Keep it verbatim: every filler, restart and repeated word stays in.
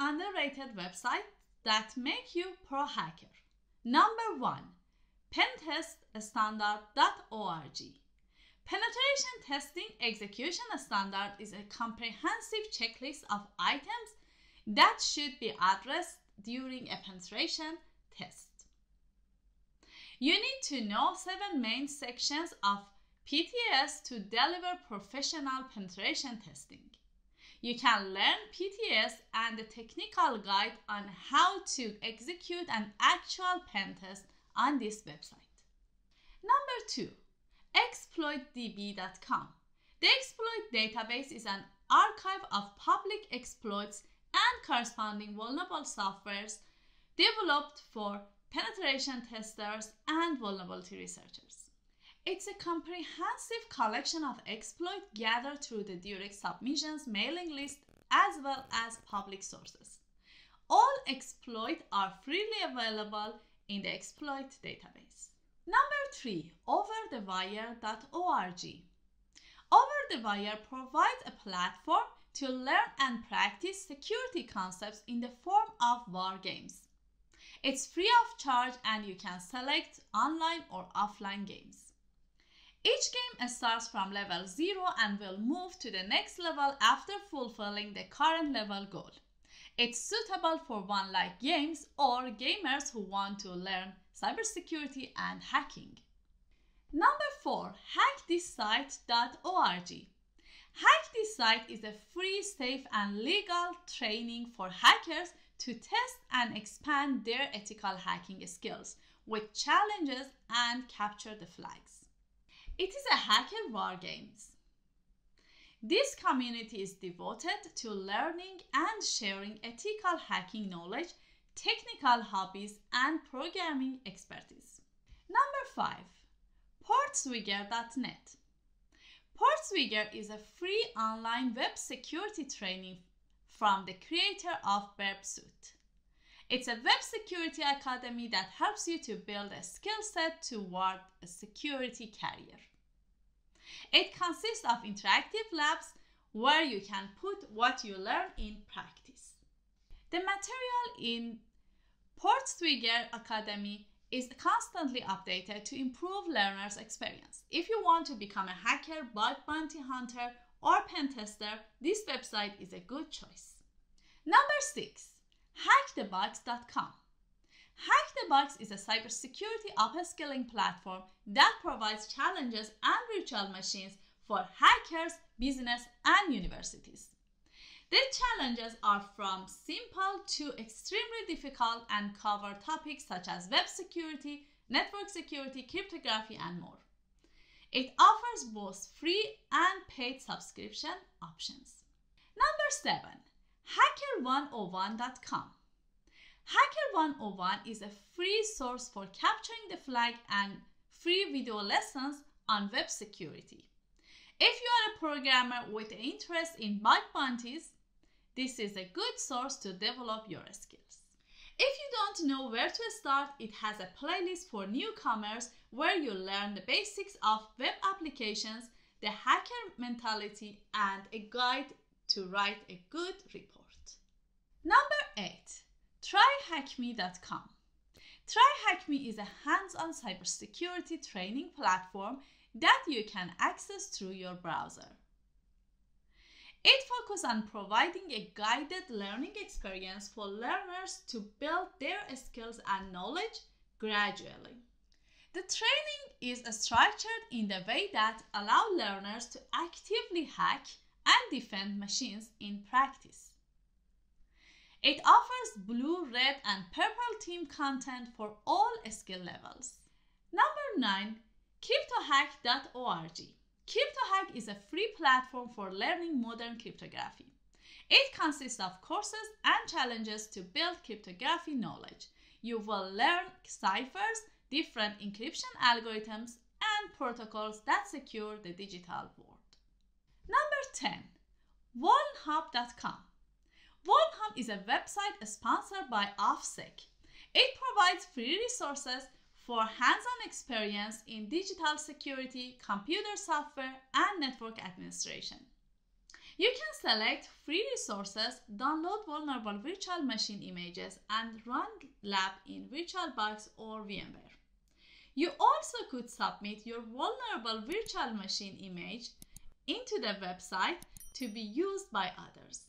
underrated websites that make you pro hacker. Number one, pentest standard dot org. Penetration testing execution standard is a comprehensive checklist of items that should be addressed during a penetration test. You need to know seven main sections of P T S to deliver professional penetration testing. You can learn P T S and the technical guide on how to execute an actual pen test on this website. Number two, exploit d b dot com. The exploit database is an archive of public exploits and corresponding vulnerable softwares developed for penetration testers and vulnerability researchers. It's a comprehensive collection of exploits gathered through the direct submissions mailing list as well as public sources. All exploits are freely available in the exploit database. Number three, Over The Wire dot org. OverTheWire provides a platform to learn and practice security concepts in the form of war games. It's free of charge and you can select online or offline games. Each game starts from level zero and will move to the next level after fulfilling the current level goal. It's suitable for one-like games or gamers who want to learn cybersecurity and hacking. Number four, Hack This Site dot org. Hack This Site is a free, safe, and legal training for hackers to test and expand their ethical hacking skills with challenges and capture the flags. It is a hacker war games. This community is devoted to learning and sharing ethical hacking knowledge, technical hobbies, and programming expertise. Number five, Port Swigger dot net. PortSwigger is a free online web security training from the creator of Burp Suite. It's a web security academy that helps you to build a skill set toward a security career. It consists of interactive labs where you can put what you learn in practice. The material in PortSwigger Academy is constantly updated to improve learners' experience. If you want to become a hacker, bug bounty hunter, or pen tester, this website is a good choice. Number six, Hack The Box dot com. HackTheBox is a cybersecurity upskilling platform that provides challenges and virtual machines for hackers, business, and universities. Their challenges are from simple to extremely difficult and cover topics such as web security, network security, cryptography, and more. It offers both free and paid subscription options. Number seven, Hacker one oh one dot com. Hacker one oh one is a free source for capturing the flag and free video lessons on web security. If you are a programmer with an interest in bug bounties, this is a good source to develop your skills. If you don't know where to start, it has a playlist for newcomers where you learn the basics of web applications, the hacker mentality, and a guide to write a good report. Number eight, Try Hack Me dot com. TryHackMe is a hands-on cybersecurity training platform that you can access through your browser. It focuses on providing a guided learning experience for learners to build their skills and knowledge gradually. The training is structured in the way that allows learners to actively hack and defend machines in practice. It offers blue, red, and purple team content for all skill levels. Number nine, Crypto Hack dot org. CryptoHack is a free platform for learning modern cryptography. It consists of courses and challenges to build cryptography knowledge. You will learn ciphers, different encryption algorithms, and protocols that secure the digital world. Number ten, VulnHub dot com. VulnHub is a website sponsored by OffSec. It provides free resources for hands-on experience in digital security, computer software, and network administration. You can select free resources, download vulnerable virtual machine images, and run lab in VirtualBox or VMware. You also could submit your vulnerable virtual machine image into the website to be used by others.